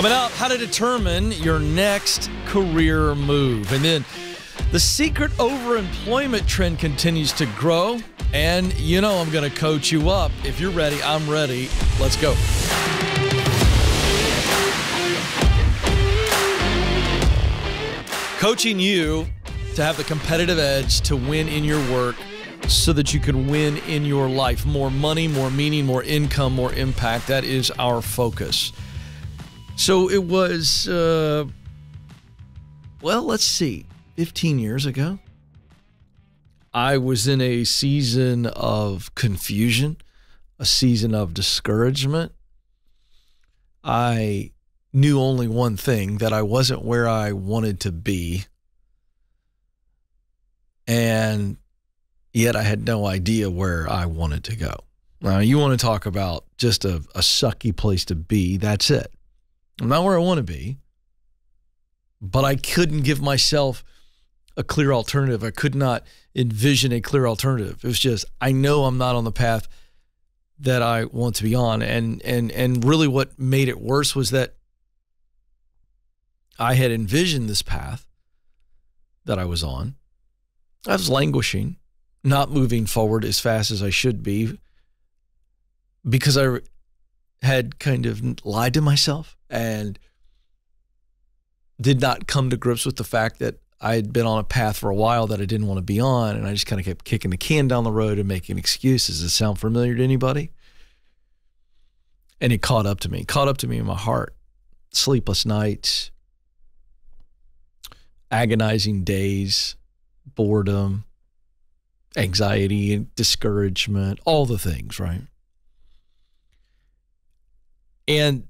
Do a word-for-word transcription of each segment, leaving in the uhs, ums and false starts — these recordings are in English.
Coming up, how to determine your next career move. And then the secret overemployment trend continues to grow. And you know I'm going to coach you up. If you're ready, I'm ready. Let's go. Coaching you to have the competitive edge to win in your work so that you can win in your life. More money, more meaning, more income, more impact. That is our focus. So it was, uh, well, let's see, fifteen years ago. I was in a season of confusion, a season of discouragement. I knew only one thing, that I wasn't where I wanted to be. And yet I had no idea where I wanted to go. Now, you want to talk about just a, a sucky place to be, that's it. I'm not where I want to be, but I couldn't give myself a clear alternative. I could not envision a clear alternative. It was just, I know I'm not on the path that I want to be on. And, and, and really what made it worse was that I had envisioned this path that I was on. I was languishing, not moving forward as fast as I should be, because I had kind of lied to myself and did not come to grips with the fact that I had been on a path for a while that I didn't want to be on, and I just kind of kept kicking the can down the road and making excuses. Does it sound familiar to anybody? And it caught up to me, caught up to me in my heart. Sleepless nights, agonizing days, boredom, anxiety and discouragement, all the things, right? And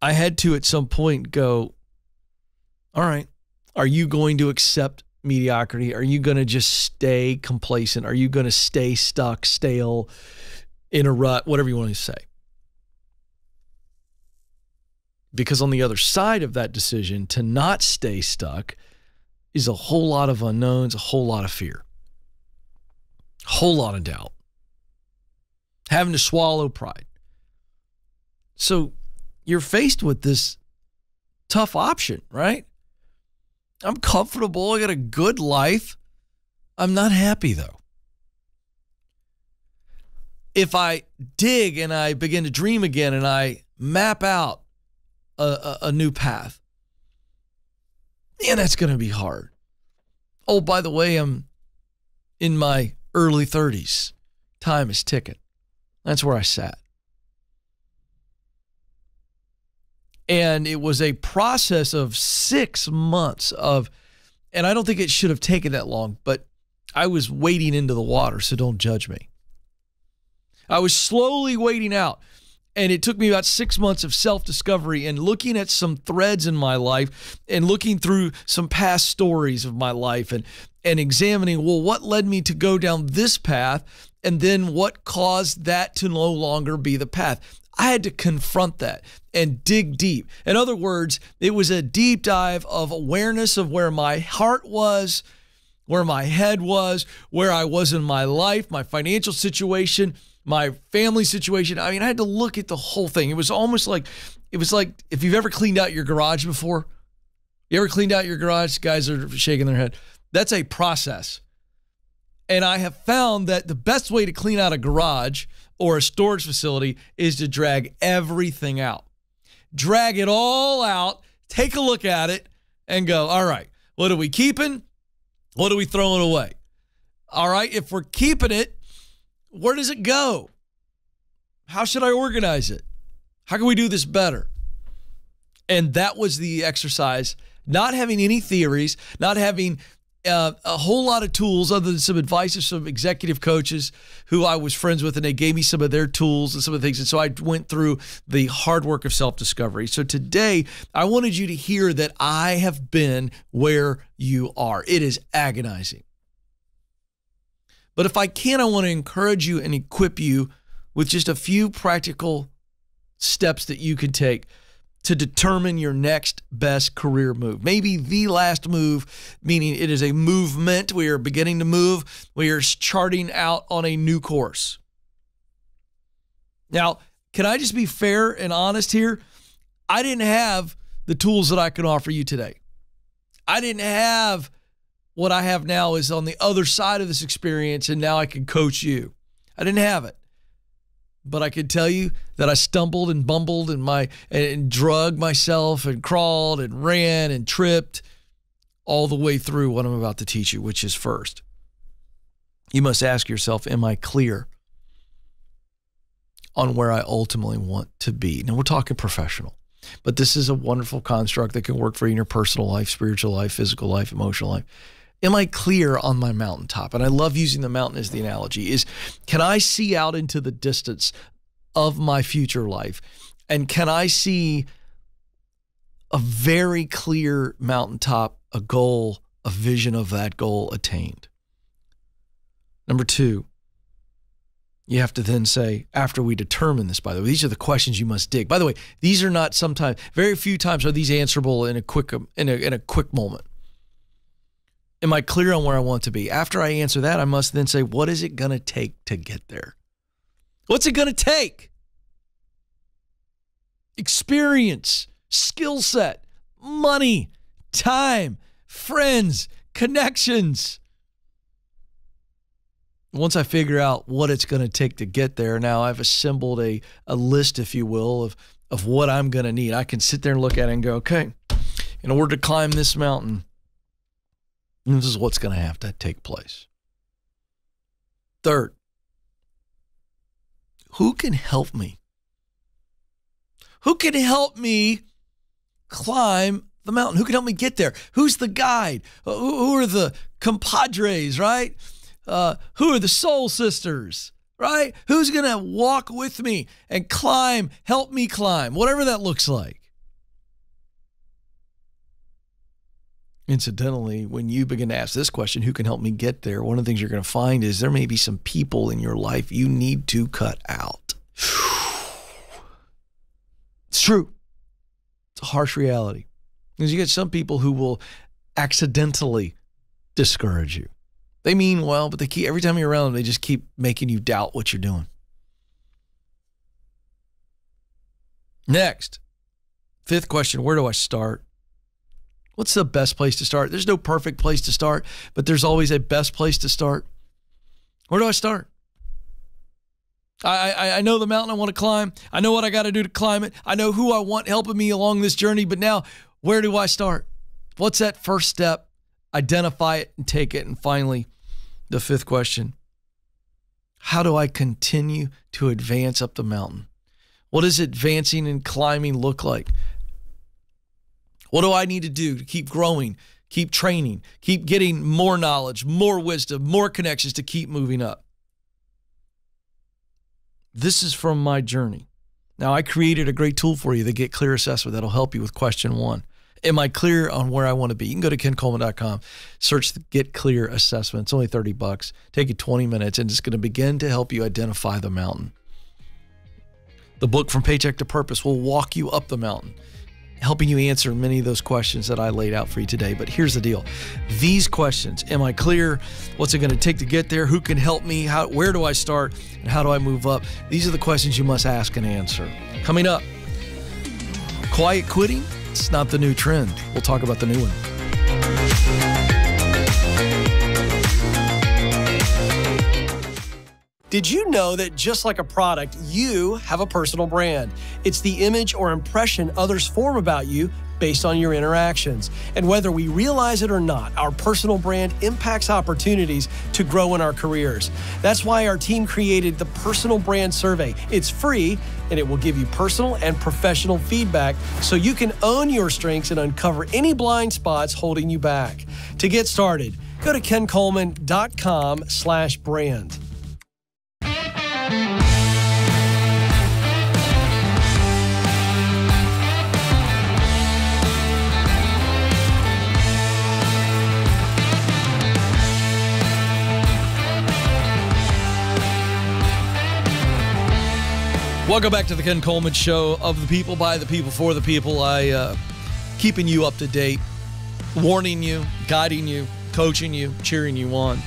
I had to at some point go, all right, are you going to accept mediocrity? Are you going to just stay complacent? Are you going to stay stuck, stale, in a rut, whatever you want to say? Because on the other side of that decision to not stay stuck is a whole lot of unknowns, a whole lot of fear, a whole lot of doubt, having to swallow pride. So you're faced with this tough option, right? I'm comfortable. I got a good life. I'm not happy, though. If I dig and I begin to dream again and I map out a, a, a new path, man, that's going to be hard. Oh, by the way, I'm in my early thirties. Time is ticking. That's where I sat. And it was a process of six months of, and I don't think it should have taken that long, but I was wading into the water, so don't judge me. I was slowly wading out, and it took me about six months of self-discovery and looking at some threads in my life and looking through some past stories of my life and, and examining, well, what led me to go down this path, and then what caused that to no longer be the path. I had to confront that and dig deep. In other words, it was a deep dive of awareness of where my heart was, where my head was, where I was in my life, my financial situation, my family situation. I mean, I had to look at the whole thing. It was almost like, it was like if you've ever cleaned out your garage before, you ever cleaned out your garage? Guys are shaking their head. That's a process. And I have found that the best way to clean out a garage or a storage facility is to drag everything out. Drag it all out, take a look at it, and go, all right, what are we keeping? What are we throwing away? All right, if we're keeping it, where does it go? How should I organize it? How can we do this better? And that was the exercise, not having any theories, not having Uh, a whole lot of tools other than some advice of some executive coaches who I was friends with, and they gave me some of their tools and some of the things. And so I went through the hard work of self-discovery. So today I wanted you to hear that I have been where you are. It is agonizing. But if I can, I want to encourage you and equip you with just a few practical steps that you can take to determine your next best career move. Maybe the last move, meaning it is a movement. We are beginning to move. We are charting out on a new course. Now, can I just be fair and honest here? I didn't have the tools that I can offer you today. I didn't have what I have now is on the other side of this experience, and now I can coach you. I didn't have it. But I could tell you that I stumbled and bumbled and my and drugged myself and crawled and ran and tripped all the way through what I'm about to teach you, which is first, you must ask yourself, am I clear on where I ultimately want to be? Now, we're talking professional, but this is a wonderful construct that can work for you in your personal life, spiritual life, physical life, emotional life. Am I clear on my mountaintop? And I love using the mountain as the analogy. Is can I see out into the distance of my future life? And can I see a very clear mountaintop, a goal, a vision of that goal attained? Number two, you have to then say, after we determine this, by the way, these are the questions you must dig. By the way, these are not sometimes, very few times are these answerable in a quick, in a, in a quick moment. Am I clear on where I want to be? After I answer that, I must then say, what is it going to take to get there? What's it going to take? Experience, skill set, money, time, friends, connections. Once I figure out what it's going to take to get there, now I've assembled a, a list, if you will, of, of what I'm going to need. I can sit there and look at it and go, okay, in order to climb this mountain, this is what's going to have to take place. Third, who can help me? Who can help me climb the mountain? Who can help me get there? Who's the guide? Who are the compadres, right? Uh, who are the soul sisters, right? Who's going to walk with me and climb, help me climb, whatever that looks like? Incidentally, when you begin to ask this question, who can help me get there? One of the things you're going to find is there may be some people in your life you need to cut out. It's true. It's a harsh reality. Because you get some people who will accidentally discourage you. They mean well, but they keep, every time you're around them, they just keep making you doubt what you're doing. Next, fifth question, where do I start? What's the best place to start? There's no perfect place to start, but there's always a best place to start. Where do I start? I, I, I know the mountain I want to climb. I know what I got to do to climb it. I know who I want helping me along this journey, but now where do I start? What's that first step? Identify it and take it. And finally, the fifth question, how do I continue to advance up the mountain? What does advancing and climbing look like? What do I need to do to keep growing, keep training, keep getting more knowledge, more wisdom, more connections to keep moving up? This is from my journey. Now, I created a great tool for you, the Get Clear Assessment, that'll help you with question one. Am I clear on where I want to be? You can go to ken coleman dot com, search the Get Clear Assessment. It's only thirty bucks. Take you twenty minutes, and it's going to begin to help you identify the mountain. The book From Paycheck to Purpose will walk you up the mountain, helping you answer many of those questions that I laid out for you today. But here's the deal. These questions, am I clear? What's it going to take to get there? Who can help me? How, where do I start? And how do I move up? These are the questions you must ask and answer. Coming up, quiet quitting, it's not the new trend. We'll talk about the new one. Did you know that just like a product, you have a personal brand? It's the image or impression others form about you based on your interactions. And whether we realize it or not, our personal brand impacts opportunities to grow in our careers. That's why our team created the Personal Brand Survey. It's free, and it will give you personal and professional feedback so you can own your strengths and uncover any blind spots holding you back. To get started, go to ken coleman dot com slash brand. Welcome back to the Ken Coleman Show, of the people, by the people, for the people. I uh, keeping you up to date, warning you, guiding you, coaching you, cheering you on.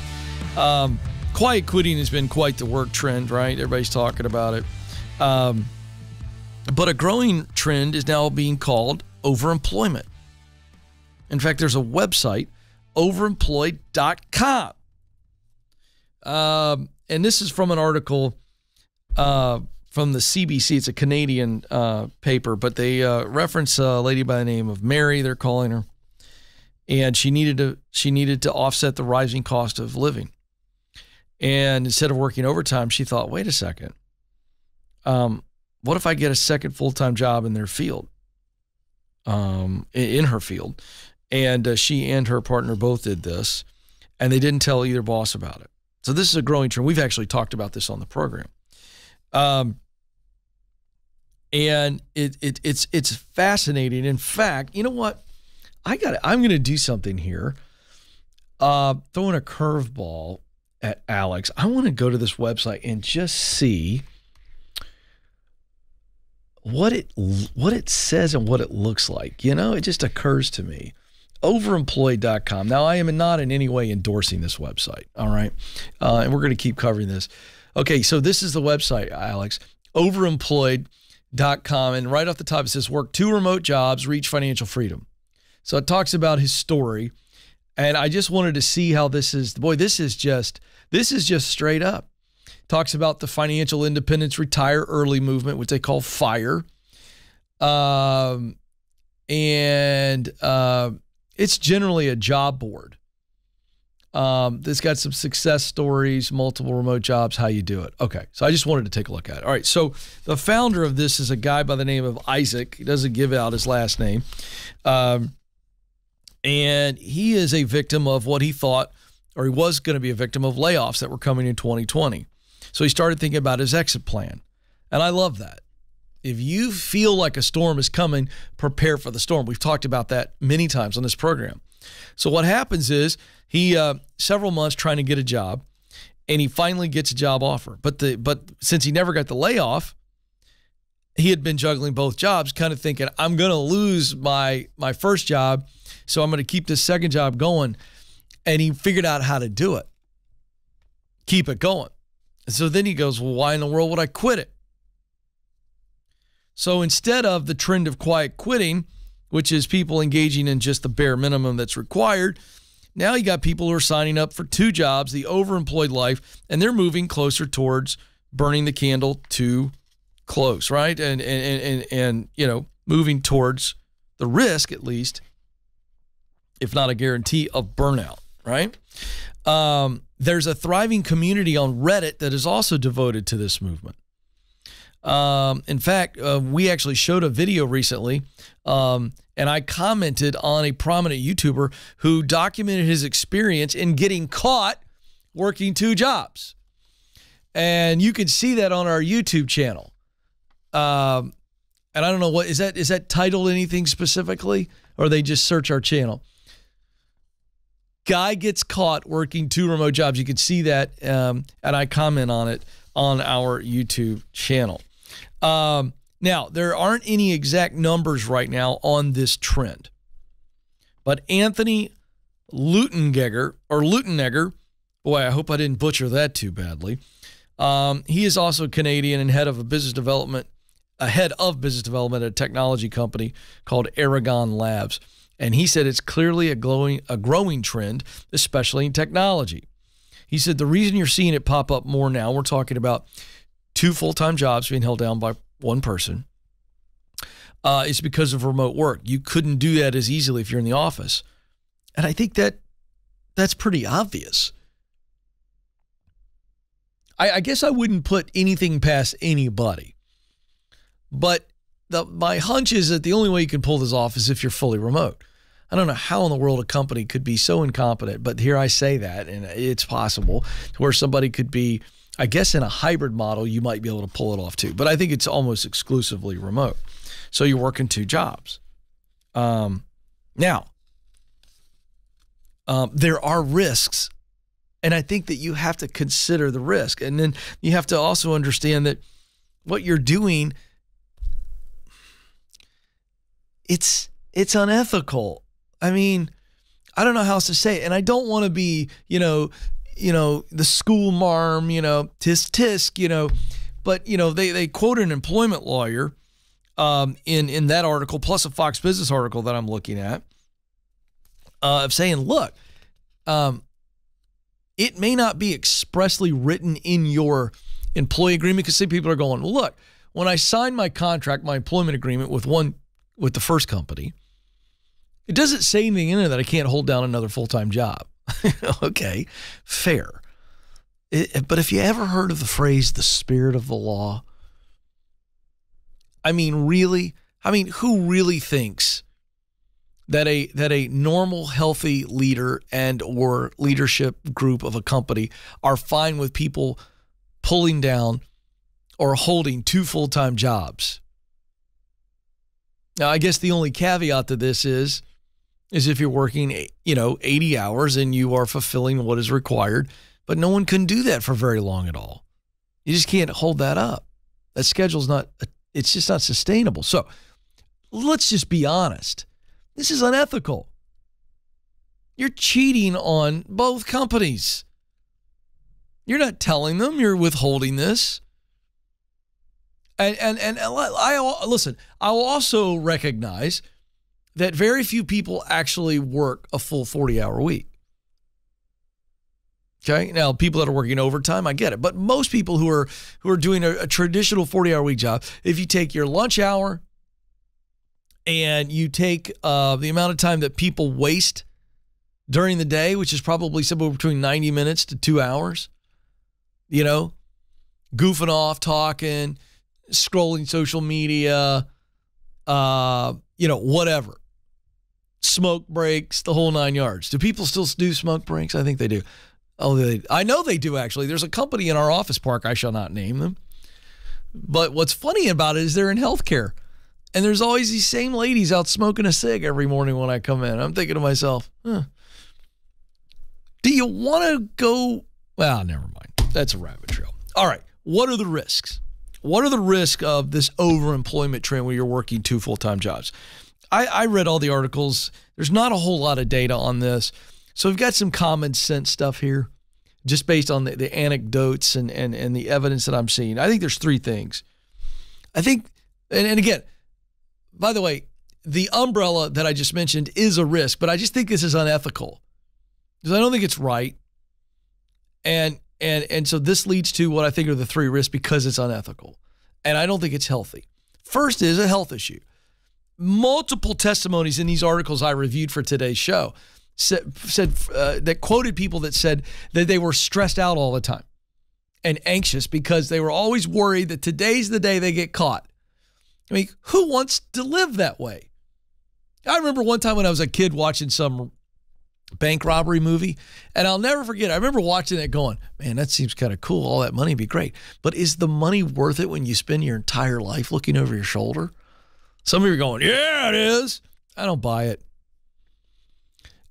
Um, quiet quitting has been quite the work trend, right? Everybody's talking about it. Um, But a growing trend is now being called overemployment. In fact, there's a website, overemployed dot com. Um, and this is from an article uh, from the C B C. It's a Canadian uh, paper, but they uh, reference a lady by the name of Mary, they're calling her. And she needed to she needed to offset the rising cost of living. And instead of working overtime, she thought, wait a second. Um, what if I get a second full-time job in their field, um, in her field? And uh, she and her partner both did this, and they didn't tell either boss about it. So this is a growing trend. We've actually talked about this on the program. Um, and it, it it's it's fascinating. In fact, you know what? I got. I'm going to do something here. Uh, throwing a curveball at Alex. I want to go to this website and just see what it what it says and what it looks like. You know, it just occurs to me. Overemployed dot com. Now, I am not in any way endorsing this website. All right, uh, and we're going to keep covering this. Okay, so this is the website, Alex. Overemployed dot com, and right off the top it says, "Work two remote jobs, reach financial freedom." So it talks about his story, and I just wanted to see how this is. Boy, this is just this is just straight up. Talks about the financial independence, retire early movement, which they call FIRE, um, and uh, it's generally a job board. Um, it's got some success stories, multiple remote jobs, how you do it. Okay, so I just wanted to take a look at it. All right, so the founder of this is a guy by the name of Isaac. He doesn't give out his last name. Um, and he is a victim of what he thought, or he was going to be a victim of layoffs that were coming in twenty twenty. So he started thinking about his exit plan. And I love that. If you feel like a storm is coming, prepare for the storm. We've talked about that many times on this program. So what happens is he, uh, several months trying to get a job, and he finally gets a job offer. But the but since he never got the layoff, he had been juggling both jobs, kind of thinking, I'm going to lose my, my first job, so I'm going to keep this second job going. And he figured out how to do it, keep it going. And so then he goes, well, why in the world would I quit it? So instead of the trend of quiet quitting, which is people engaging in just the bare minimum that's required, now you got people who are signing up for two jobs, the overemployed life, and they're moving closer towards burning the candle too close, right? And, and, and, and you know, moving towards the risk, at least, if not a guarantee, of burnout, right? Um, there's a thriving community on Reddit that is also devoted to this movement. Um, in fact, uh, we actually showed a video recently, um, and I commented on a prominent YouTuber who documented his experience in getting caught working two jobs. And you can see that on our YouTube channel. Um, and I don't know, what is that, is that titled anything specifically, or they just search our channel? Guy gets caught working two remote jobs. You can see that, um, and I comment on it on our YouTube channel. Um, now, there aren't any exact numbers right now on this trend, but Anthony Lutengegger, or Lutengegger, boy, I hope I didn't butcher that too badly. Um, he is also Canadian and head of a business development, a head of business development at a technology company called Aragon Labs, and he said it's clearly a glowing, a growing trend, especially in technology. He said the reason you're seeing it pop up more now, we're talking about two full-time jobs being held down by one person, uh, is because of remote work. You couldn't do that as easily if you're in the office. And I think that that's pretty obvious. I, I guess I wouldn't put anything past anybody. But the, my hunch is that the only way you can pull this off is if you're fully remote. I don't know how in the world a company could be so incompetent, but here I say that, and it's possible, where somebody could be, I guess in a hybrid model, you might be able to pull it off too. But I think it's almost exclusively remote. So you're working two jobs. Um, now, um, there are risks, and I think that you have to consider the risk. And then you have to also understand that what you're doing, it's it's unethical. I mean, I don't know how else to say it, and I don't want to be, you know, you know, the school marm, you know, tisk tisk, you know, but you know, they they quote an employment lawyer um, in, in that article, plus a Fox Business article that I'm looking at, uh, of saying, look, um, it may not be expressly written in your employee agreement, because see, people are going, well, look, when I signed my contract, my employment agreement with one, with the first company, it doesn't say anything in there that I can't hold down another full-time job. Okay, fair. It, but if you ever heard of the phrase, the spirit of the law, I mean, really, I mean, who really thinks that a, that a normal, healthy leader and or leadership group of a company are fine with people pulling down or holding two full-time jobs? Now, I guess the only caveat to this is, is if you're working, you know, eighty hours and you are fulfilling what is required, but no one can do that for very long at all. You just can't hold that up. That schedule's not, it's just not sustainable. So let's just be honest. This is unethical. You're cheating on both companies. You're not telling them, you're withholding this. And, and, and I, listen, I will also recognize that very few people actually work a full forty hour week. Okay. Now, people that are working overtime, I get it. But most people who are who are doing a, a traditional forty hour week job, if you take your lunch hour and you take uh, the amount of time that people waste during the day, which is probably somewhere between ninety minutes to two hours, you know, goofing off, talking, scrolling social media, uh, you know, whatever. Smoke breaks, the whole nine yards. Do people still do smoke breaks? I think they do. Oh, they, I know they do, actually. There's a company in our office park. I shall not name them. But what's funny about it is they're in healthcare. And there's always these same ladies out smoking a cig every morning when I come in. I'm thinking to myself, huh, do you want to go? Well, never mind. That's a rabbit trail. All right. What are the risks? What are the risks of this overemployment trend where you're working two full-time jobs? I, I read all the articles. There's not a whole lot of data on this. So we've got some common sense stuff here just based on the, the anecdotes and, and, and the evidence that I'm seeing. I think there's three things. I think, and, and again, by the way, the umbrella that I just mentioned is a risk, but I just think this is unethical because I don't think it's right. And, and, and so this leads to what I think are the three risks because it's unethical. And I don't think it's healthy. First is a health issue. Multiple testimonies in these articles I reviewed for today's show said, said uh, that quoted people that said that they were stressed out all the time and anxious because they were always worried that today's the day they get caught. I mean, who wants to live that way? I remember one time when I was a kid watching some bank robbery movie, and I'll never forget. I remember watching it going, man, that seems kind of cool. All that money would be great. But is the money worth it when you spend your entire life looking over your shoulder? Some of you are going, yeah, it is. I don't buy it.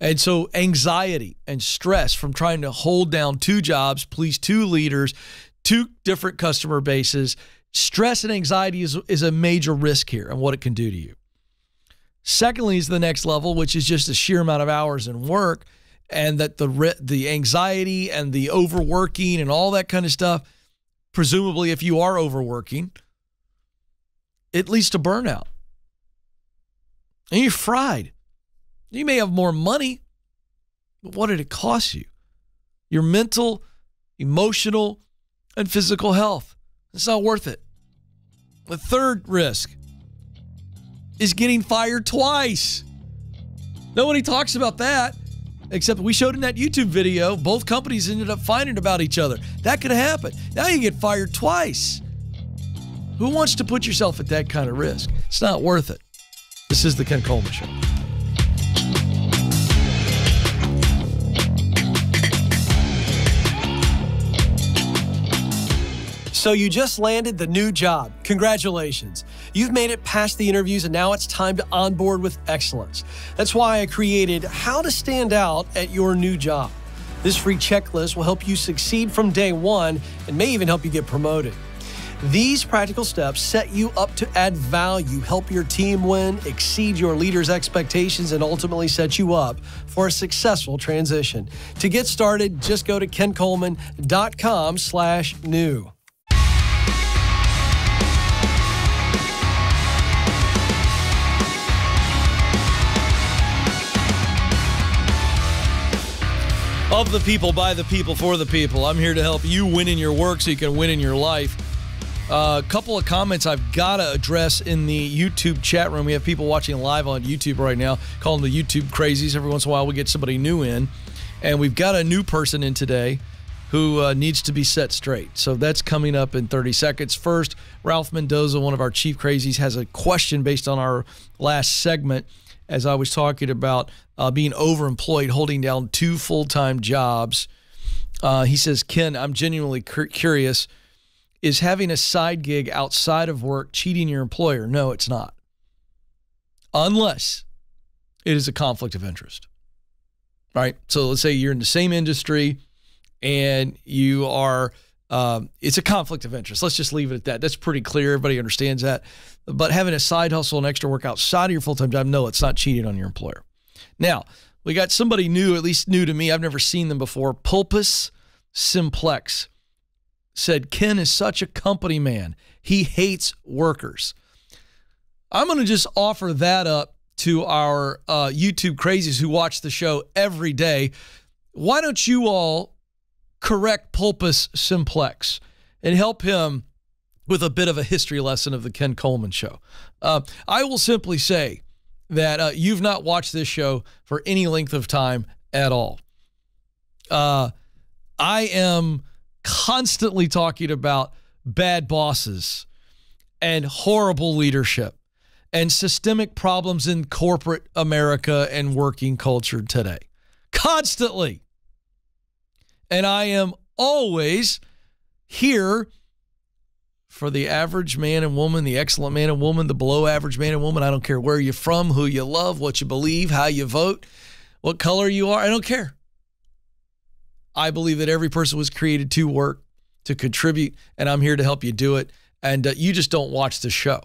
And so anxiety and stress from trying to hold down two jobs, please two leaders, two different customer bases. Stress and anxiety is, is a major risk here and what it can do to you. Secondly is the next level, which is just the sheer amount of hours in work and that the, the anxiety and the overworking and all that kind of stuff, presumably if you are overworking, it leads to burnout. And you're fried. You may have more money, but what did it cost you? Your mental, emotional, and physical health. It's not worth it. The third risk is getting fired twice. Nobody talks about that, except we showed in that YouTube video, both companies ended up finding about each other. That could happen. Now you get fired twice. Who wants to put yourself at that kind of risk? It's not worth it. This is The Ken Coleman Show. So you just landed the new job. Congratulations. You've made it past the interviews and now it's time to onboard with excellence. That's why I created How to Stand Out at Your New Job. This free checklist will help you succeed from day one and may even help you get promoted. These practical steps set you up to add value, help your team win, exceed your leader's expectations, and ultimately set you up for a successful transition. To get started, just go to ken coleman dot com slash new. Of the people, by the people, for the people. I'm here to help you win in your work so you can win in your life. A uh, couple of comments I've got to address in the YouTube chat room. We have people watching live on YouTube right now, calling the YouTube crazies. Every once in a while we get somebody new in. And we've got a new person in today who uh, needs to be set straight. So that's coming up in thirty seconds. First, Ralph Mendoza, one of our chief crazies, has a question based on our last segment as I was talking about uh, being overemployed, holding down two full-time jobs. Uh, he says, Ken, I'm genuinely cur curious. Is having a side gig outside of work cheating your employer? No, it's not. Unless it is a conflict of interest, right? So let's say you're in the same industry and you are, um, it's a conflict of interest. Let's just leave it at that. That's pretty clear. Everybody understands that. But having a side hustle and extra work outside of your full-time job, no, it's not cheating on your employer. Now, we got somebody new, at least new to me. I've never seen them before. Pulpus Simplex said, Ken is such a company man. He hates workers. I'm going to just offer that up to our uh, YouTube crazies who watch the show every day. Why don't you all correct Pulpus Simplex and help him with a bit of a history lesson of the Ken Coleman Show? Uh, I will simply say that uh, you've not watched this show for any length of time at all. Uh, I am constantly talking about bad bosses and horrible leadership and systemic problems in corporate America and working culture today. Constantly. And I am always here for the average man and woman, the excellent man and woman, the below average man and woman. I don't care where you're from, who you love, what you believe, how you vote, what color you are. I don't care. I believe that every person was created to work, to contribute, and I'm here to help you do it. And uh, you just don't watch the show.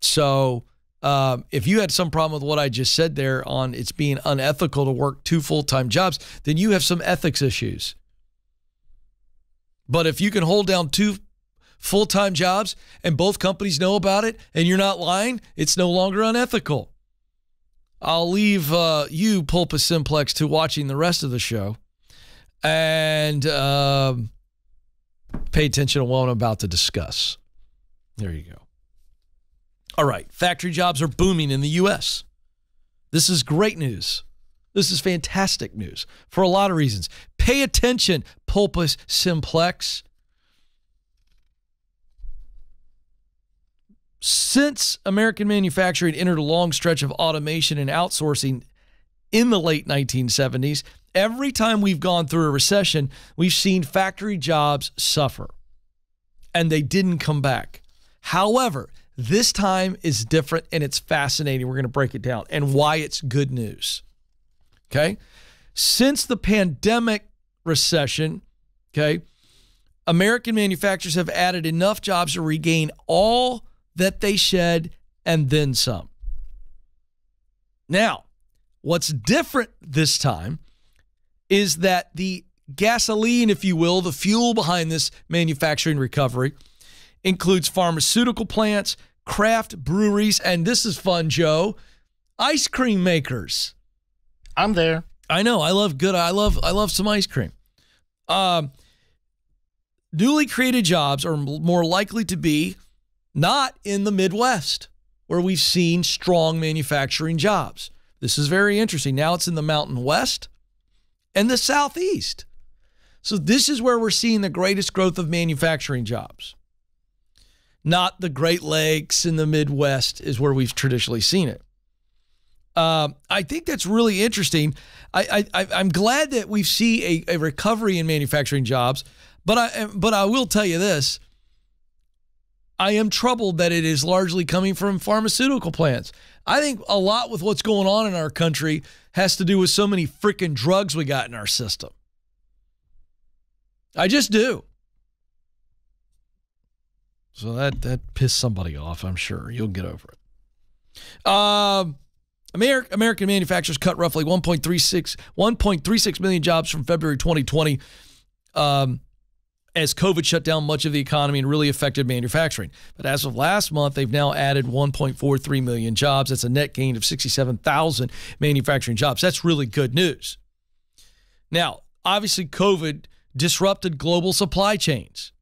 So um, if you had some problem with what I just said there on it's being unethical to work two full-time jobs, then you have some ethics issues. But if you can hold down two full-time jobs and both companies know about it and you're not lying, it's no longer unethical. I'll leave uh, you, Pulpus Simplex, to watching the rest of the show. And um, pay attention to what I'm about to discuss. There you go. All right. Factory jobs are booming in the U S This is great news. This is fantastic news for a lot of reasons. Pay attention, Pulpus Simplex. Since American manufacturing entered a long stretch of automation and outsourcing in the late nineteen seventies, every time we've gone through a recession, we've seen factory jobs suffer, and they didn't come back. However, this time is different, and it's fascinating. We're going to break it down and why it's good news, okay? Since the pandemic recession, okay, American manufacturers have added enough jobs to regain all that they shed and then some. Now, what's different this time is that the gasoline, if you will, the fuel behind this manufacturing recovery includes pharmaceutical plants, craft breweries, and this is fun, Joe, ice cream makers. I'm there. I know. I love good. I love, I love some ice cream. Um, newly created jobs are more likely to be not in the Midwest, where we've seen strong manufacturing jobs. This is very interesting. Now it's in the Mountain West and the Southeast. So this is where we're seeing the greatest growth of manufacturing jobs. Not the Great Lakes and the Midwest is where we've traditionally seen it. Uh, I think that's really interesting. I, I, I'm glad that we see a, a recovery in manufacturing jobs, but I, but I will tell you this. I am troubled that it is largely coming from pharmaceutical plants. I think a lot with what's going on in our country has to do with so many freaking drugs we got in our system. I just do. So that, that pissed somebody off, I'm sure. You'll get over it. Um, Amer American manufacturers cut roughly one point three six million jobs from February twenty twenty um, as COVID shut down much of the economy and really affected manufacturing. But as of last month, they've now added one point four three million jobs. That's a net gain of sixty-seven thousand manufacturing jobs. That's really good news. Now, obviously COVID disrupted global supply chains.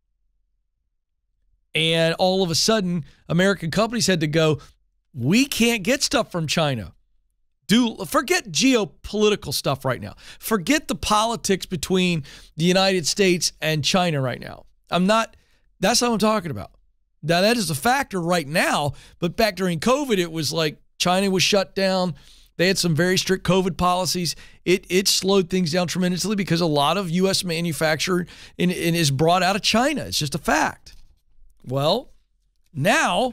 And all of a sudden, American companies had to go, we can't get stuff from China. Do forget geopolitical stuff right now. Forget the politics between the United States and China right now. I'm not, that's not what I'm talking about. Now, that is a factor right now, but back during COVID, it was like China was shut down. They had some very strict COVID policies. It it slowed things down tremendously because a lot of U S manufacturing in, in is brought out of China. It's just a fact. Well, now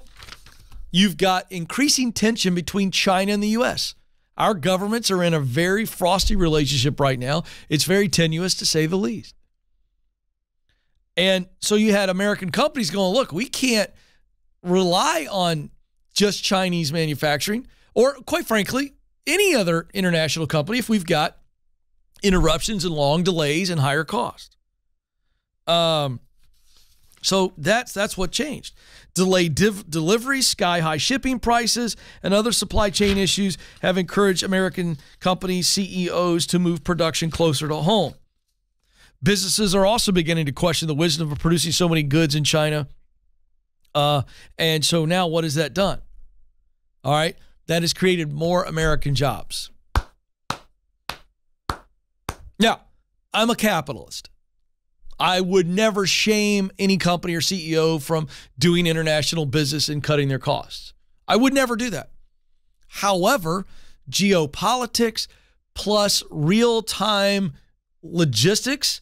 you've got increasing tension between China and the U S Our governments are in a very frosty relationship right now. It's very tenuous, to say the least. And so you had American companies going, look, we can't rely on just Chinese manufacturing or, quite frankly, any other international company if we've got interruptions and long delays and higher cost. Um, so that's that's what changed. Delayed deliveries, sky-high shipping prices, and other supply chain issues have encouraged American companies, C E Os, to move production closer to home. Businesses are also beginning to question the wisdom of producing so many goods in China. Uh, and so now what has that done? All right. That has created more American jobs. Now, I'm a capitalist. I would never shame any company or C E O from doing international business and cutting their costs. I would never do that. However, geopolitics plus real-time logistics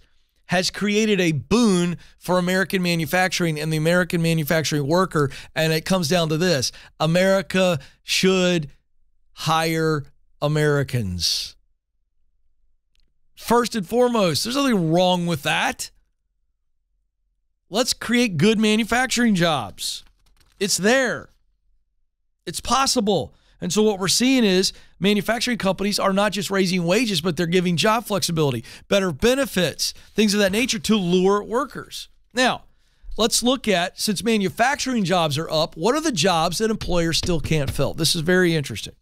has created a boon for American manufacturing and the American manufacturing worker. And it comes down to this. America should hire Americans. First and foremost, there's nothing wrong with that. Let's create good manufacturing jobs. It's there. It's possible. And so what we're seeing is manufacturing companies are not just raising wages, but they're giving job flexibility, better benefits, things of that nature to lure workers. Now, let's look at, since manufacturing jobs are up, what are the jobs that employers still can't fill? This is very interesting.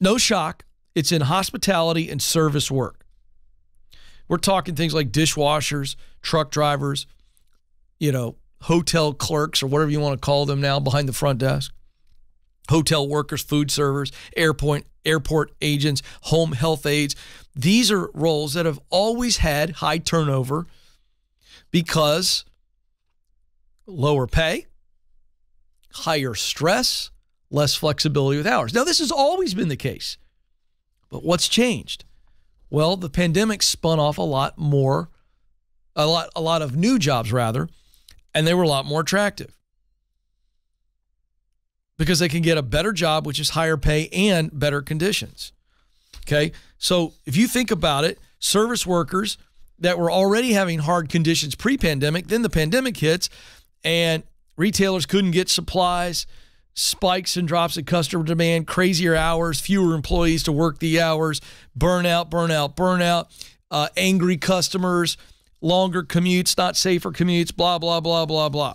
No shock, it's in hospitality and service work. We're talking things like dishwashers, truck drivers, you know, hotel clerks or whatever you want to call them now behind the front desk, hotel workers, food servers, airport, airport agents, home health aides. These are roles that have always had high turnover because lower pay, higher stress, less flexibility with hours. Now, this has always been the case, but what's changed? Well, the pandemic spun off a lot more, a lot, a lot of new jobs rather, and they were a lot more attractive because they can get a better job, which is higher pay and better conditions. Okay. So if you think about it, service workers that were already having hard conditions pre-pandemic, then the pandemic hits and retailers couldn't get supplies, spikes and drops in customer demand, crazier hours, fewer employees to work the hours, burnout, burnout, burnout, uh, angry customers, longer commutes, not safer commutes, blah, blah, blah, blah, blah.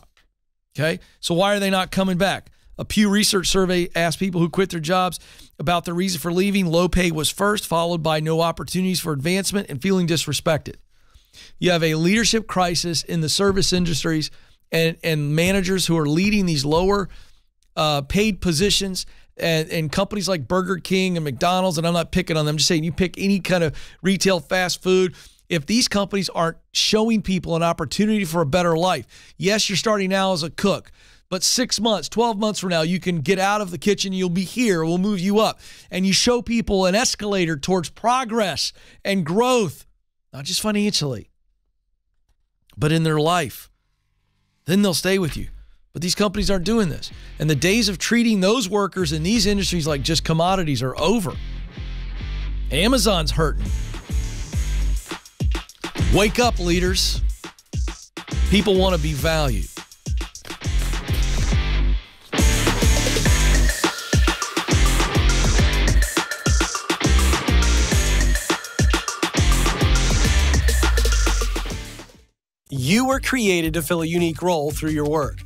Okay? So why are they not coming back? A Pew Research survey asked people who quit their jobs about the reason for leaving. Low pay was first, followed by no opportunities for advancement and feeling disrespected. You have a leadership crisis in the service industries and, and managers who are leading these lower uh, paid positions and, and companies like Burger King and McDonald's, and I'm not picking on them, I'm just saying you pick any kind of retail fast food. If these companies aren't showing people an opportunity for a better life, yes, you're starting now as a cook, but six months, twelve months from now, you can get out of the kitchen. You'll be here. We'll move you up. And you show people an escalator towards progress and growth, not just financially, but in their life. Then they'll stay with you. But these companies aren't doing this. And the days of treating those workers in these industries like just commodities are over. Amazon's hurting. Wake up, leaders. People want to be valued. You were created to fill a unique role through your work,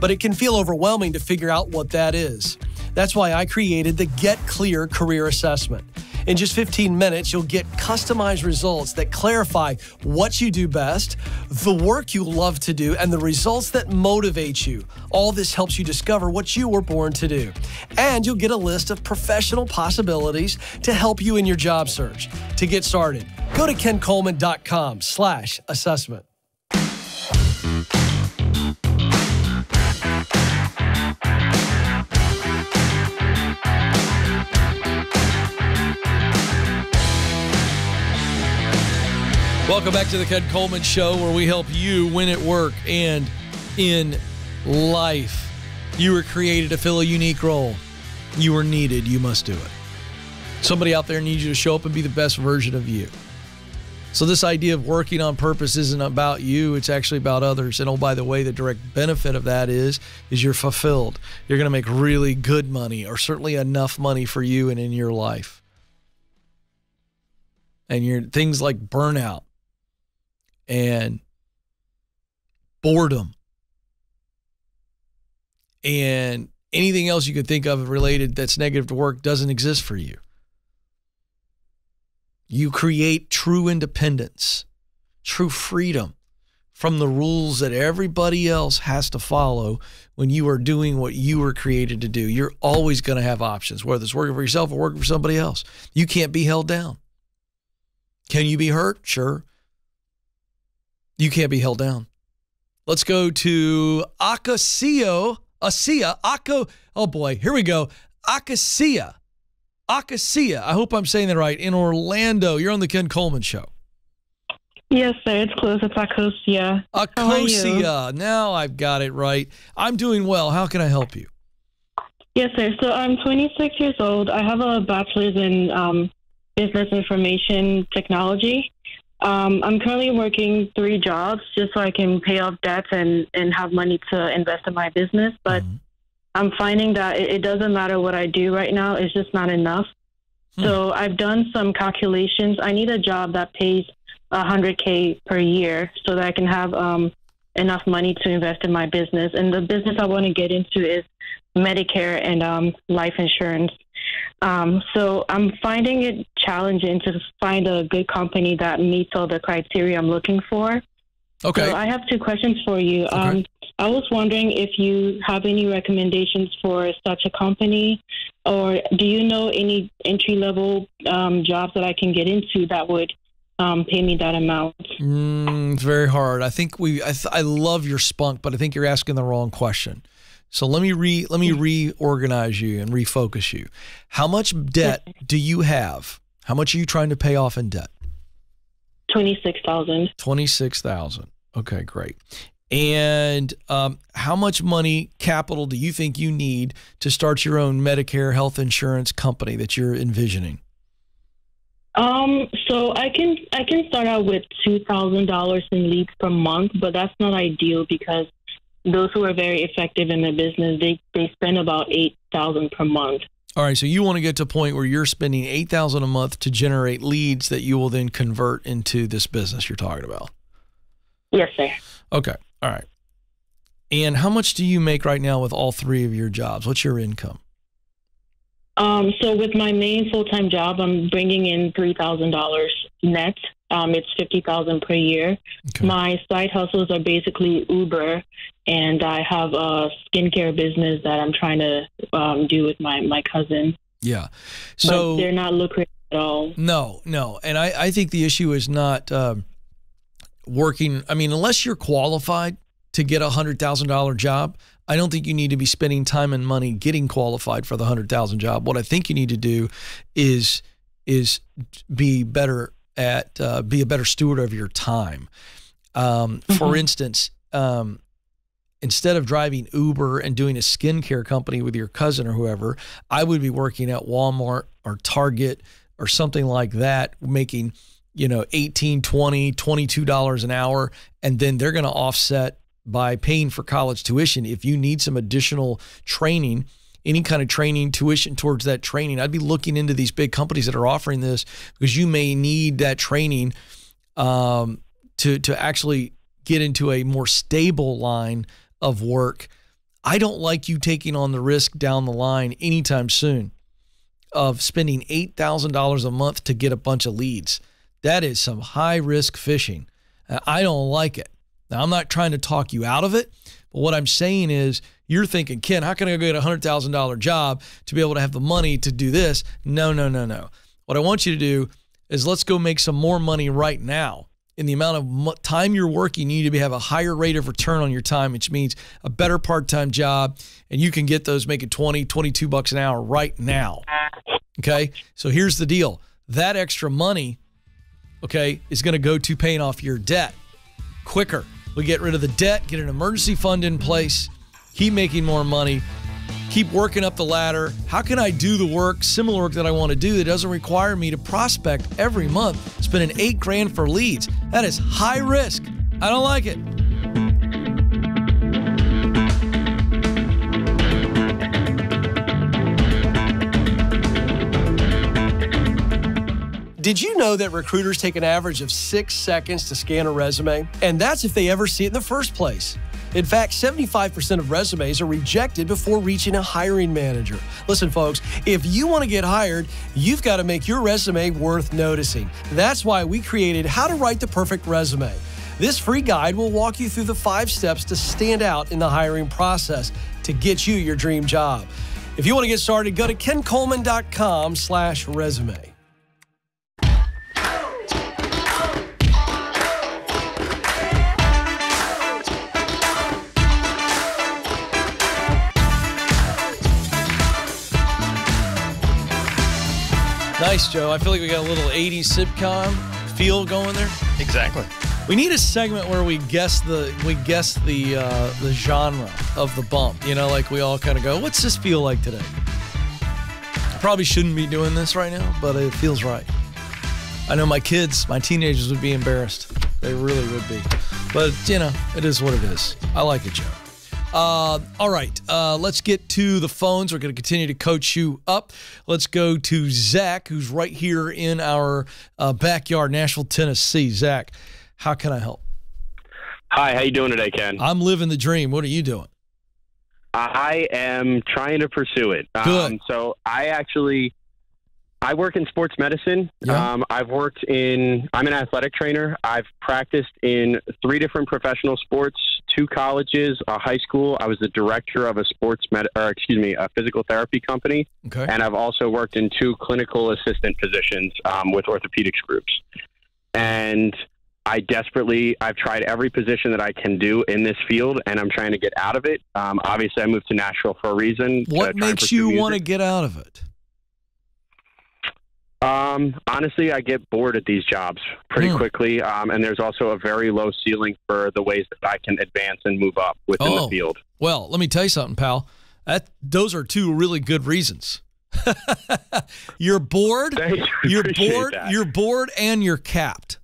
but it can feel overwhelming to figure out what that is. That's why I created the Get Clear Career Assessment. In just fifteen minutes, you'll get customized results that clarify what you do best, the work you love to do, and the results that motivate you. All this helps you discover what you were born to do. And you'll get a list of professional possibilities to help you in your job search. To get started, go to ken coleman dot com slash assessment. Welcome back to The Ken Coleman Show, where we help you win at work and in life. You were created to fill a unique role. You were needed. You must do it. Somebody out there needs you to show up and be the best version of you. So this idea of working on purpose isn't about you. It's actually about others. And oh, by the way, the direct benefit of that is, is you're fulfilled. You're going to make really good money, or certainly enough money for you and in your life. And your things like burnout and boredom and anything else you could think of related that's negative to work doesn't exist for you. You create true independence, true freedom from the rules that everybody else has to follow when you are doing what you were created to do. You're always going to have options, whether it's working for yourself or working for somebody else. You can't be held down. Can you be hurt? Sure. You can't be held down. Let's go to Acacia, Acacia, Aco. Oh boy, here we go. Acacia, Acacia. I hope I'm saying that right. In Orlando, you're on the Ken Coleman Show. Yes, sir. It's close. It's Acacia. Acacia. Now I've got it right. I'm doing well. How can I help you? Yes, sir. So I'm twenty-six years old. I have a bachelor's in um, business information technology. Um, I'm currently working three jobs just so I can pay off debts and, and have money to invest in my business. But mm-hmm. I'm finding that it, it doesn't matter what I do right now. It's just not enough. Mm-hmm. So I've done some calculations. I need a job that pays one hundred K per year so that I can have um, enough money to invest in my business. And the business I want to get into is Medicare and um, life insurance. Um, so I'm finding it challenging to find a good company that meets all the criteria I'm looking for. Okay. So I have two questions for you. Okay. Um, I was wondering if you have any recommendations for such a company, or do you know any entry-level um, jobs that I can get into that would um, pay me that amount? Mm, it's very hard. I think we, I, th I love your spunk, but I think you're asking the wrong question. So let me re let me reorganize you and refocus you. How much debt do you have? How much are you trying to pay off in debt? twenty-six thousand dollars. twenty-six thousand dollars. Okay, great. And um, how much money capital do you think you need to start your own Medicare health insurance company that you're envisioning? Um, so I can I can start out with two thousand dollars in leads per month, but that's not ideal because those who are very effective in their business, they, they spend about eight thousand dollars per month. All right, so you want to get to a point where you're spending eight thousand dollars a month to generate leads that you will then convert into this business you're talking about. Yes, sir. Okay, all right. And how much do you make right now with all three of your jobs? What's your income? Um, so with my main full-time job, I'm bringing in three thousand dollars net. Um, it's fifty thousand dollars per year. Okay. My side hustles are basically Uber, and I have a skincare business that I'm trying to um, do with my, my cousin. Yeah. So but they're not lucrative at all. No, no. And I, I think the issue is not uh, working. I mean, unless you're qualified to get a one hundred thousand dollar job, I don't think you need to be spending time and money getting qualified for the one hundred thousand dollar job. What I think you need to do is, is be better at uh, be a better steward of your time. Um, mm-hmm. For instance, um, instead of driving Uber and doing a skincare company with your cousin or whoever, I would be working at Walmart or Target or something like that, making, you know, eighteen, twenty, twenty-two dollars an hour. And then they're going to offset by paying for college tuition. If you need some additional training, any kind of training, tuition towards that training, I'd be looking into these big companies that are offering this, because you may need that training um, to, to actually get into a more stable line of work. I don't like you taking on the risk down the line anytime soon. of spending eight thousand dollars a month to get a bunch of leads. That is some high-risk fishing. I don't like it. Now, I'm not trying to talk you out of it, but what I'm saying is you're thinking, Ken, how can I go get a one hundred thousand dollar job to be able to have the money to do this? No, no, no, no. What I want you to do is let's go make some more money right now. In the amount of time you're working, you need to have a higher rate of return on your time, which means a better part-time job, and you can get those making twenty, twenty-two bucks an hour right now. Okay? So here's the deal. That extra money, okay, is going to go to paying off your debt quicker. We get rid of the debt, get an emergency fund in place, keep making more money, keep working up the ladder. How can I do the work, similar work that I want to do that doesn't require me to prospect every month, spending eight grand for leads? That is high risk. I don't like it. Did you know that recruiters take an average of six seconds to scan a resume? And that's if they ever see it in the first place. In fact, seventy-five percent of resumes are rejected before reaching a hiring manager. Listen, folks, if you want to get hired, you've got to make your resume worth noticing. That's why we created How to Write the Perfect Resume. This free guide will walk you through the five steps to stand out in the hiring process to get you your dream job. If you want to get started, go to ken coleman dot com slash resume. Nice, Joe. I feel like we got a little eighties sitcom feel going there. Exactly. We need a segment where we guess the we guess the uh, the genre of the bump. You know, like we all kind of go, "What's this feel like today?" I probably shouldn't be doing this right now, but it feels right. I know my kids, my teenagers would be embarrassed. They really would be. But you know, it is what it is. I like it, Joe. Uh, all right, uh, let's get to the phones. We're going to continue to coach you up. Let's go to Zach, who's right here in our uh, backyard, Nashville, Tennessee. Zach, how can I help? Hi, how you doing today, Ken? I'm living the dream. What are you doing? I am trying to pursue it. Good. Um, so I actually, I work in sports medicine. Yeah. Um, I've worked in, I'm an athletic trainer. I've practiced in three different professional sports, two colleges, a high school. I was the director of a sports med, or excuse me, a physical therapy company. Okay. And I've also worked in two clinical assistant positions um, with orthopedics groups. And I desperately, I've tried every position that I can do in this field, and I'm trying to get out of it. Um, obviously, I moved to Nashville for a reason. What makes you want to get out of it? Um, honestly, I get bored at these jobs pretty mm. quickly. Um, and there's also a very low ceiling for the ways that I can advance and move up within oh. the field. Well, let me tell you something, pal. That, those are two really good reasons. You're bored, you're bored, that. you're bored and you're capped,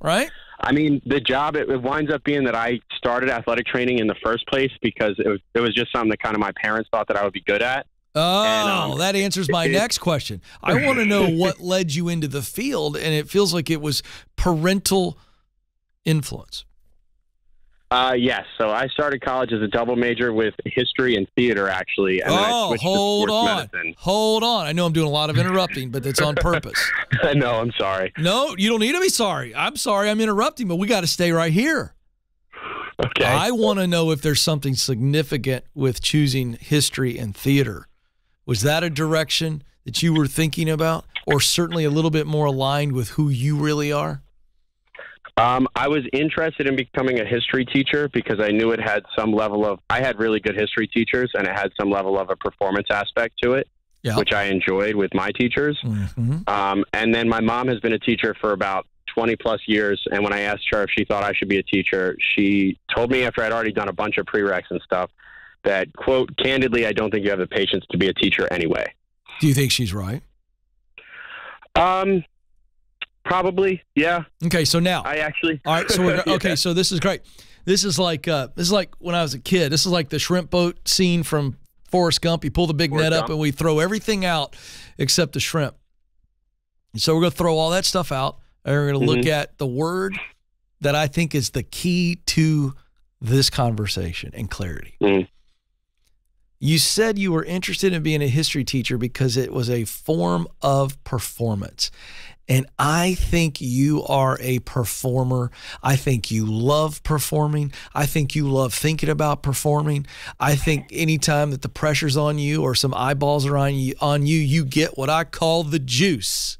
right? I mean, the job, it, it winds up being that I started athletic training in the first place because it was, it was just something that kind of my parents thought that I would be good at. Oh, and, um, that answers my it, next question. I want to know what led you into the field, and it feels like it was parental influence. Uh, yes. So I started college as a double major with history and theater, actually. And oh, hold on. Medicine. Hold on. I know I'm doing a lot of interrupting, but that's on purpose. I know. I'm sorry. No, you don't need to be sorry. I'm sorry I'm interrupting, but we got to stay right here. Okay. I want to know if there's something significant with choosing history and theater. Was that a direction that you were thinking about, or certainly a little bit more aligned with who you really are? Um, I was interested in becoming a history teacher because I knew it had some level of, I had really good history teachers, and it had some level of a performance aspect to it, yeah. which I enjoyed with my teachers. Mm-hmm. Um, and then my mom has been a teacher for about twenty plus years. And when I asked her if she thought I should be a teacher, she told me after I'd already done a bunch of prereqs and stuff that, quote, candidly, I don't think you have the patience to be a teacher anyway. Do you think she's right? Um, probably. Yeah. Okay. So now I actually, all right. So we're, okay. So this is great. This is like, uh, this is like when I was a kid, this is like the shrimp boat scene from Forrest Gump. You pull the big Forrest net up Gump. and we throw everything out except the shrimp. And so we're going to throw all that stuff out. And we're going to look mm-hmm. at the word that I think is the key to this conversation and clarity. Mm. You said you were interested in being a history teacher because it was a form of performance. And I think you are a performer. I think you love performing. I think you love thinking about performing. I think anytime that the pressure's on you or some eyeballs are on you, on you, you get what I call the juice.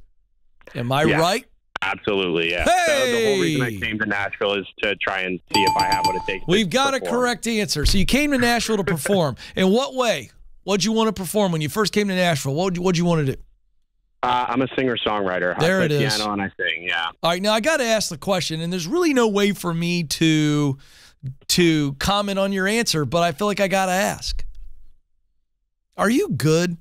Am I yeah, right? Absolutely, yeah. Hey! So the whole reason I came to Nashville is to try and see if I have what it takes. We've got perform. a correct answer. So you came to Nashville to perform. In what way? What'd you want to perform when you first came to Nashville? What'd you, what'd you want to do? Uh, I'm a singer-songwriter. There I play it is. Piano and I sing, yeah. All right, now I got to ask the question, and there's really no way for me to to comment on your answer, but I feel like I got to ask. Are you good?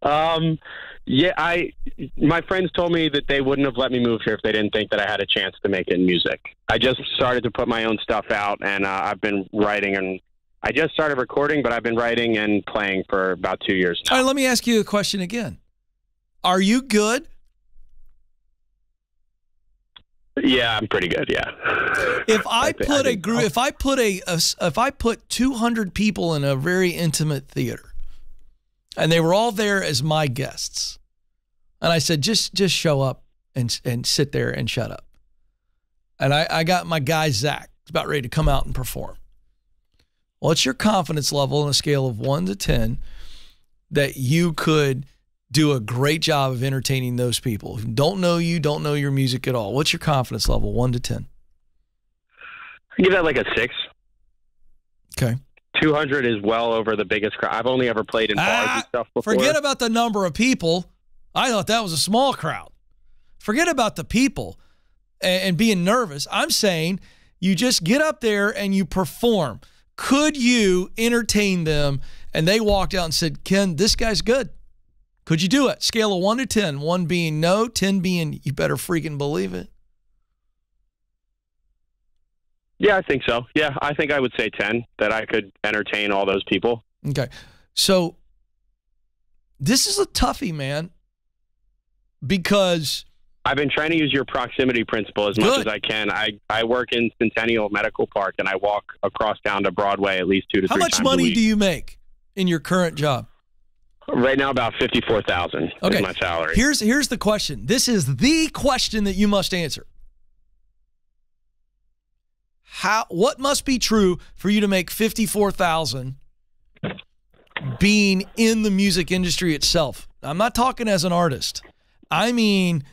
um, yeah, I. My friends told me that they wouldn't have let me move here if they didn't think that I had a chance to make it in music. I just started to put my own stuff out, and uh, I've been writing and. I just started recording, but I've been writing and playing for about two years now. All right, let me ask you a question again. Are you good? Yeah, I'm pretty good, yeah. If I, I put think, a group, if I put a, a if I put two hundred people in a very intimate theater and they were all there as my guests and I said just just show up and and sit there and shut up. And I I got my guy Zach about ready to come out and perform. What's your confidence level on a scale of one to ten that you could do a great job of entertaining those people who don't know you, don't know your music at all? What's your confidence level, one to ten? I give that like a six. Okay. two hundred is well over the biggest crowd. I've only ever played in bars ah, and stuff before. Forget about the number of people. I thought that was a small crowd. Forget about the people and, and being nervous. I'm saying you just get up there and you perform. Could you entertain them? And they walked out and said, Ken, this guy's good. Could you do it? Scale of one to ten. one being no, ten being you better freaking believe it. Yeah, I think so. Yeah, I think I would say ten, that I could entertain all those people. Okay. So this is a toughie, man, because I've been trying to use your proximity principle as Good. much as I can. I, I work in Centennial Medical Park, and I walk across town to Broadway at least two to How three times a week. How much money do you make in your current job? Right now, about fifty-four thousand dollars okay. is my salary. Here's, here's the question. This is the question that you must answer. How, what must be true for you to make fifty-four thousand dollars being in the music industry itself? I'm not talking as an artist. I mean,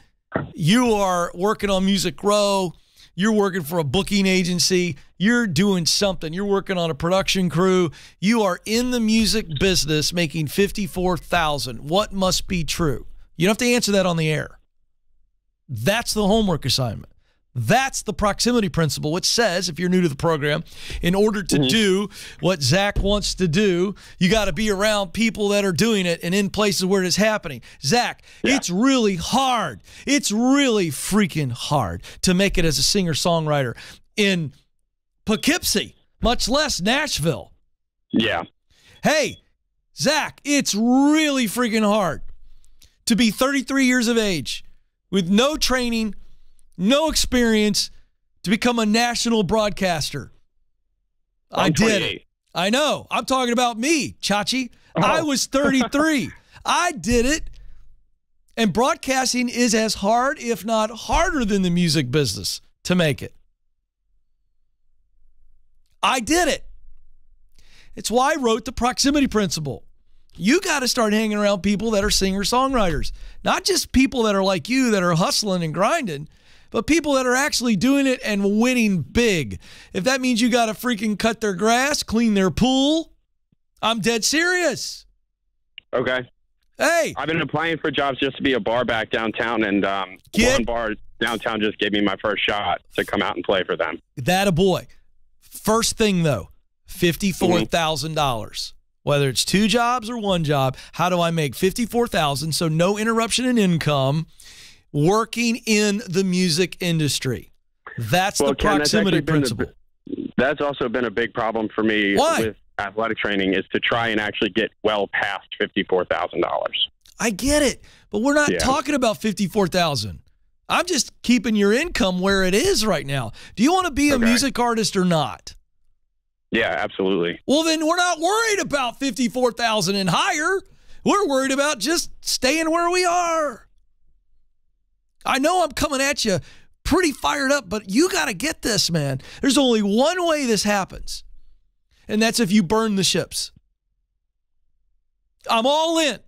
you are working on Music Row. You're working for a booking agency. You're doing something. You're working on a production crew. You are in the music business making fifty-four thousand dollars. What must be true? You don't have to answer that on the air. That's the homework assignment. That's the proximity principle, which says, if you're new to the program, in order to do what Zach wants to do, you got to be around people that are doing it and in places where it is happening. Zach, yeah. It's really hard. It's really freaking hard to make it as a singer-songwriter in Poughkeepsie, much less Nashville. Yeah. Hey, Zach, it's really freaking hard to be thirty-three years of age with no training, no experience to become a national broadcaster. I did it. I know. I'm talking about me, Chachi. Oh. I was thirty-three. I did it. And broadcasting is as hard, if not harder, than the music business to make it. I did it. It's why I wrote the proximity principle. You got to start hanging around people that are singer-songwriters, not just people that are like you that are hustling and grinding, but people that are actually doing it and winning big. If that means you got to freaking cut their grass, clean their pool, I'm dead serious. Okay. Hey. I've been applying for jobs just to be a bar back downtown, and um, Get, one bar downtown just gave me my first shot to come out and play for them. That a boy. First thing, though, fifty-four thousand dollars. Mm-hmm. Whether it's two jobs or one job, how do I make fifty-four thousand dollars so no interruption in income, working in the music industry? That's well, the Ken, proximity that's principle. A, that's also been a big problem for me Why? with athletic training, is to try and actually get well past fifty-four thousand dollars. I get it, but we're not yeah. talking about fifty-four thousand dollars. I'm just keeping your income where it is right now. Do you want to be okay. a music artist or not? Yeah, absolutely. Well, then we're not worried about fifty-four thousand and higher. We're worried about just staying where we are. I know I'm coming at you pretty fired up, but you got to get this, man. There's only one way this happens, and that's if you burn the ships. I'm all in.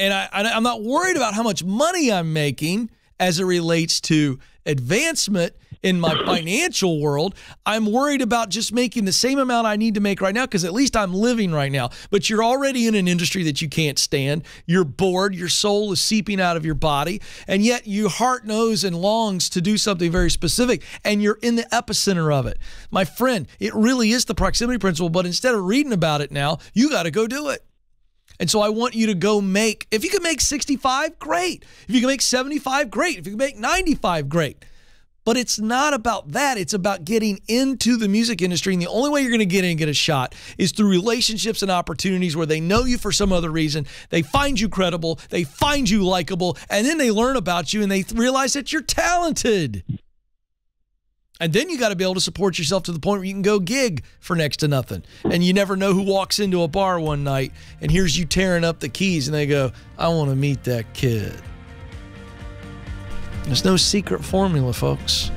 And I, I'm not worried about how much money I'm making as it relates to advancement in my financial world. I'm worried about just making the same amount I need to make right now because at least I'm living right now. But you're already in an industry that you can't stand. You're bored. Your soul is seeping out of your body. And yet your heart knows and longs to do something very specific. And you're in the epicenter of it. My friend, it really is the proximity principle. But instead of reading about it now, you got to go do it. And so I want you to go make, if you can make sixty-five, great. If you can make seventy-five, great. If you can make ninety-five, great. But it's not about that. It's about getting into the music industry. And the only way you're going to get in and get a shot is through relationships and opportunities where they know you for some other reason. They find you credible. They find you likable. And then they learn about you and they realize that you're talented. And then you got to be able to support yourself to the point where you can go gig for next to nothing. And you never know who walks into a bar one night and hears you tearing up the keys and they go, I want to meet that kid. There's no secret formula, folks.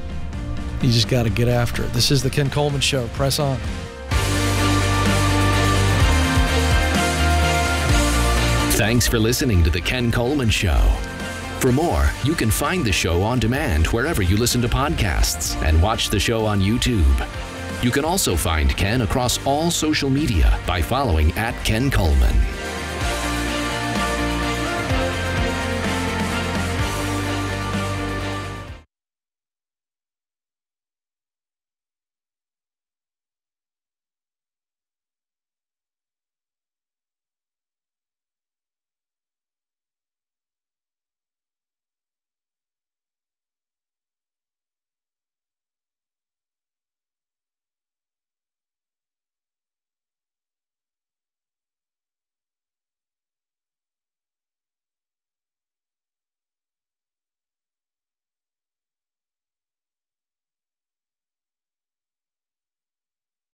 You just got to get after it. This is The Ken Coleman Show. Press on. Thanks for listening to The Ken Coleman Show. For more, you can find the show on demand wherever you listen to podcasts and watch the show on YouTube. You can also find Ken across all social media by following at Ken Coleman.